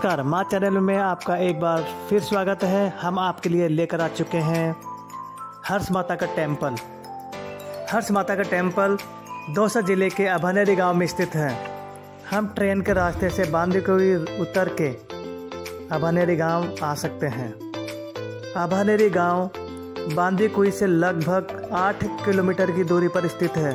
नमस्कार, माँ चैनल में आपका एक बार फिर स्वागत है। हम आपके लिए लेकर आ चुके हैं हर्षत माता का टेम्पल। हर्षत माता का टेम्पल दौसा ज़िले के अभनेरी गांव में स्थित है। हम ट्रेन के रास्ते से बांदीकुई उतर के अभनेरी गांव आ सकते हैं। अभनेरी गांव बांदीकुई से लगभग 8 किलोमीटर की दूरी पर स्थित है।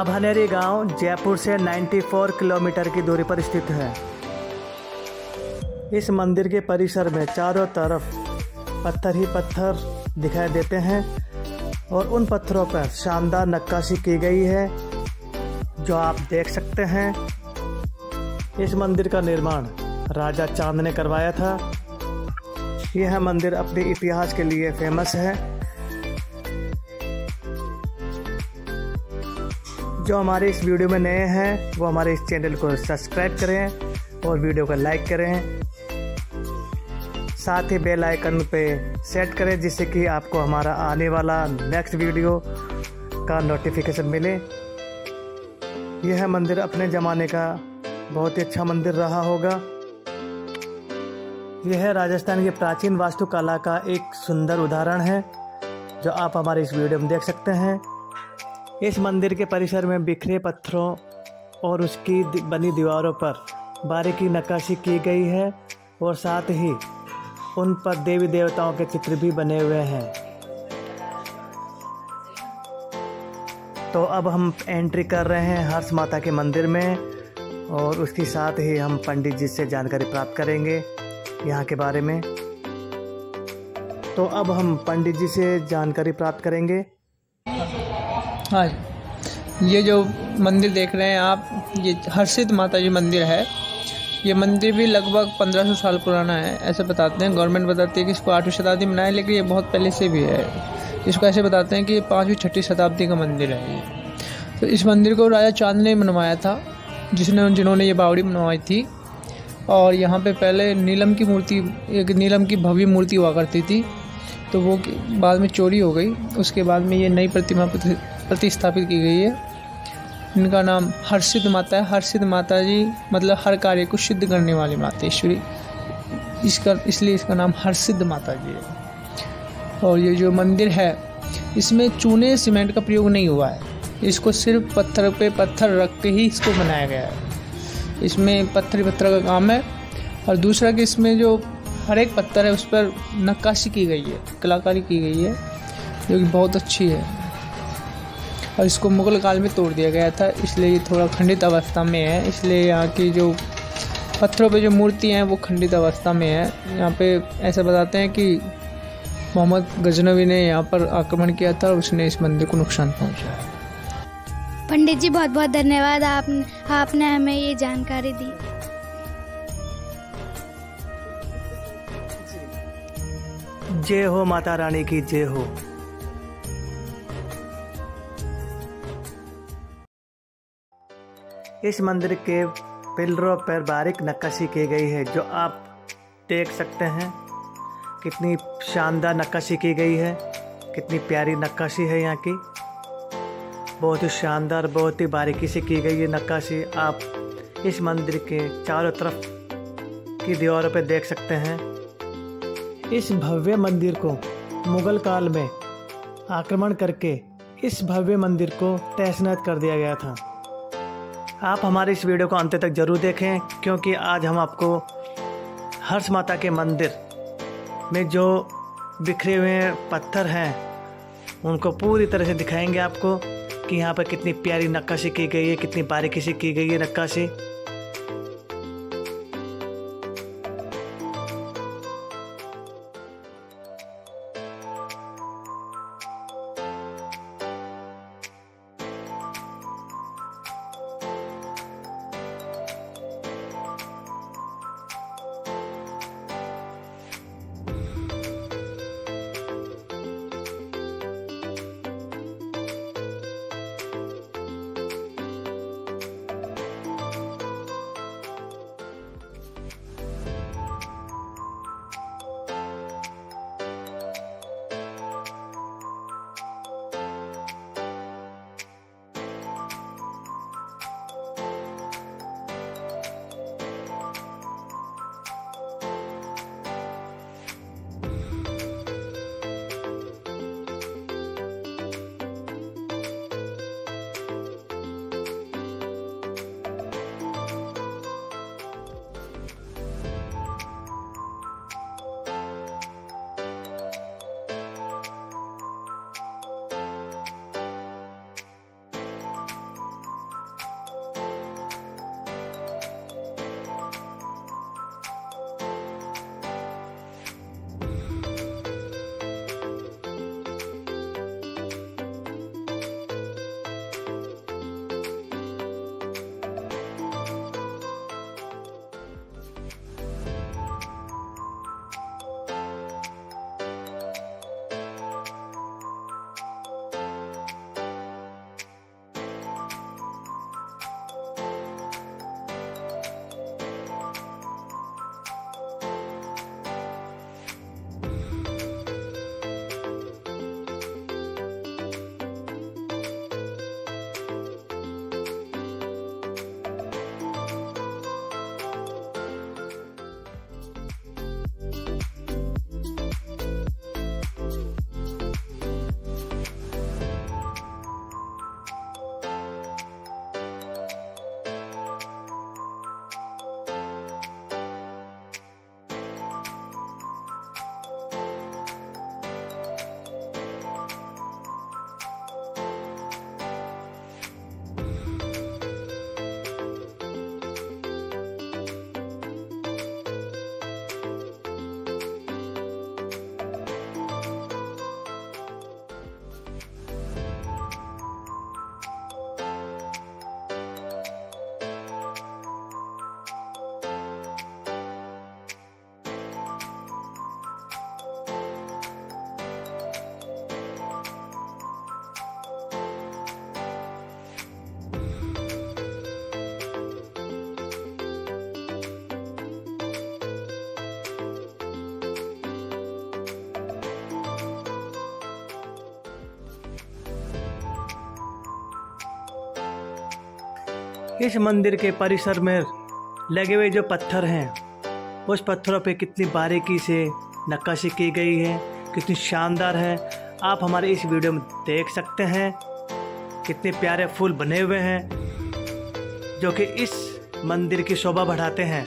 अभनेरी गांव जयपुर से 94 किलोमीटर की दूरी पर स्थित है। इस मंदिर के परिसर में चारों तरफ पत्थर ही पत्थर दिखाई देते हैं और उन पत्थरों पर शानदार नक्काशी की गई है जो आप देख सकते हैं। इस मंदिर का निर्माण राजा चांद ने करवाया था। यह मंदिर अपने इतिहास के लिए फेमस है। जो हमारे इस वीडियो में नए हैं वो हमारे इस चैनल को सब्सक्राइब करें और वीडियो को लाइक करें, साथ ही बेल आइकन पे सेट करें जिससे कि आपको हमारा आने वाला नेक्स्ट वीडियो का नोटिफिकेशन मिले। यह मंदिर अपने ज़माने का बहुत ही अच्छा मंदिर रहा होगा। यह राजस्थान की प्राचीन वास्तुकला का एक सुंदर उदाहरण है जो आप हमारे इस वीडियो में देख सकते हैं। इस मंदिर के परिसर में बिखरे पत्थरों और उसकी बनी दीवारों पर बारीकी नक्काशी की गई है और साथ ही उन पर देवी देवताओं के चित्र भी बने हुए हैं। तो अब हम एंट्री कर रहे हैं हर्षत माता के मंदिर में और उसके साथ ही हम पंडित जी से जानकारी प्राप्त करेंगे यहाँ के बारे में। तो अब हम पंडित जी से जानकारी प्राप्त करेंगे। हाँ, ये जो मंदिर देख रहे हैं आप, ये हर्षत माता जी मंदिर है। ये मंदिर भी लगभग 1500 साल पुराना है ऐसे बताते हैं। गवर्नमेंट बताती है कि इसको 8वीं शताब्दी में बनाया, लेकिन ये बहुत पहले से भी है। इसको ऐसे बताते हैं कि 5वीं-6वीं शताब्दी का मंदिर है। तो इस मंदिर को राजा चांद ने बनवाया था, जिन्होंने ये बावड़ी बनवाई थी। और यहाँ पर पहले एक नीलम की भव्य मूर्ति हुआ करती थी, तो वो बाद में चोरी हो गई। उसके बाद में ये नई प्रतिमा प्रतिस्थापित की गई है। इनका नाम हर्षत माता है। हर्षत माता जी मतलब हर कार्य को सिद्ध करने वाली मातेश्वरी, इसलिए इसका नाम हर्षत माता जी है। और ये जो मंदिर है इसमें चूने सीमेंट का प्रयोग नहीं हुआ है। इसको सिर्फ पत्थर पे पत्थर रख के ही इसको बनाया गया है। इसमें पत्थर का काम है। और दूसरा कि इसमें जो हर एक पत्थर है उस पर नक्काशी की गई है, कलाकारी की गई है जो कि बहुत अच्छी है। और इसको मुगल काल में तोड़ दिया गया था, इसलिए ये थोड़ा खंडित अवस्था में है। इसलिए यहाँ की जो पत्थरों पे जो मूर्ति हैं वो खंडित अवस्था में है। यहाँ पे ऐसा बताते हैं कि मोहम्मद गजनवी ने यहाँ पर आक्रमण किया था और उसने इस मंदिर को नुकसान पहुँचाया। पंडित जी बहुत बहुत धन्यवाद, आपने हमें ये जानकारी दी। जय हो, माता रानी की जय हो। इस मंदिर के पिलरों पर बारीक नक्काशी की गई है जो आप देख सकते हैं। कितनी शानदार नक्काशी की गई है, कितनी प्यारी नक्काशी है यहाँ की। बहुत ही शानदार, बहुत ही बारीकी से की गई ये नक्काशी। आप इस मंदिर के चारों तरफ की दीवारों पर देख सकते हैं। इस भव्य मंदिर को मुगल काल में आक्रमण करके इस भव्य मंदिर को तहस-नहस कर दिया गया था। आप हमारे इस वीडियो को अंत तक जरूर देखें क्योंकि आज हम आपको हर्षत माता के मंदिर में जो बिखरे हुए पत्थर हैं उनको पूरी तरह से दिखाएंगे आपको कि यहाँ पर कितनी प्यारी नक्काशी की गई है, कितनी बारीकी से की गई है नक्काशी। इस मंदिर के परिसर में लगे हुए जो पत्थर हैं उस पत्थरों पे कितनी बारीकी से नक्काशी की गई है, कितनी शानदार है, आप हमारे इस वीडियो में देख सकते हैं। कितने प्यारे फूल बने हुए हैं जो कि इस मंदिर की शोभा बढ़ाते हैं।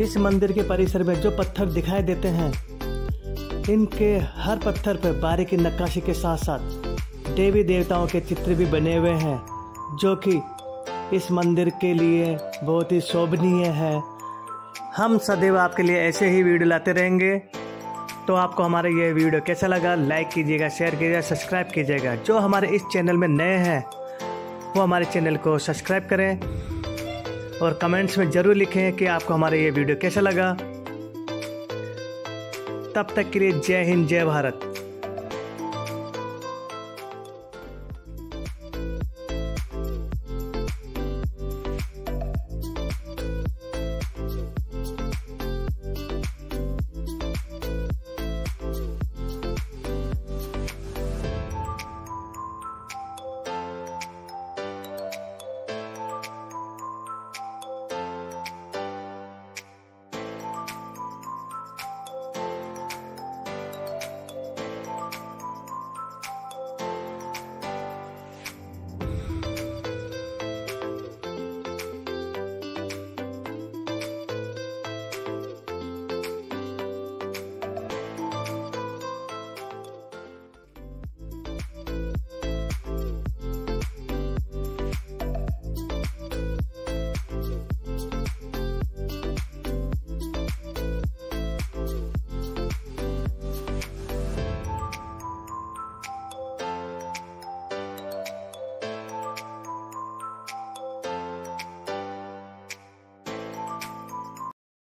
इस मंदिर के परिसर में जो पत्थर दिखाई देते हैं इनके हर पत्थर पर बारीकी नक्काशी के साथ साथ देवी देवताओं के चित्र भी बने हुए हैं जो कि इस मंदिर के लिए बहुत ही शोभनीय है। हम सदैव आपके लिए ऐसे ही वीडियो लाते रहेंगे। तो आपको हमारा ये वीडियो कैसा लगा, लाइक कीजिएगा, शेयर कीजिएगा, सब्सक्राइब कीजिएगा। जो हमारे इस चैनल में नए हैं वो हमारे चैनल को सब्सक्राइब करें और कमेंट्स में ज़रूर लिखें कि आपको हमारा ये वीडियो कैसा लगा। तब तक के लिए जय हिंद, जय भारत।